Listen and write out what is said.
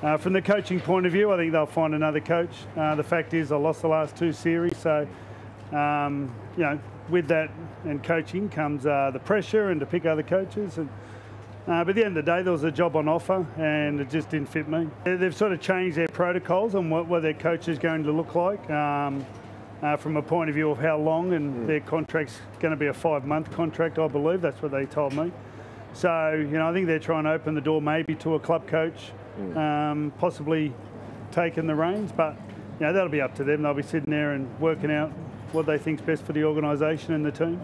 From the coaching point of view, I think they'll find another coach. The fact is I lost the last two series, so you know, with that and coaching comes the pressure and to pick other coaches. And, but at the end of the day, there was a job on offer and it just didn't fit me. They've sort of changed their protocols on what their coach is going to look like from a point of view of how long, and their contract's going to be a 5-month contract, I believe. That's what they told me. So, you know, I think they're trying to open the door maybe to a club coach, possibly taking the reins, but, you know, that'll be up to them. They'll be sitting there and working out what they think's best for the organisation and the team.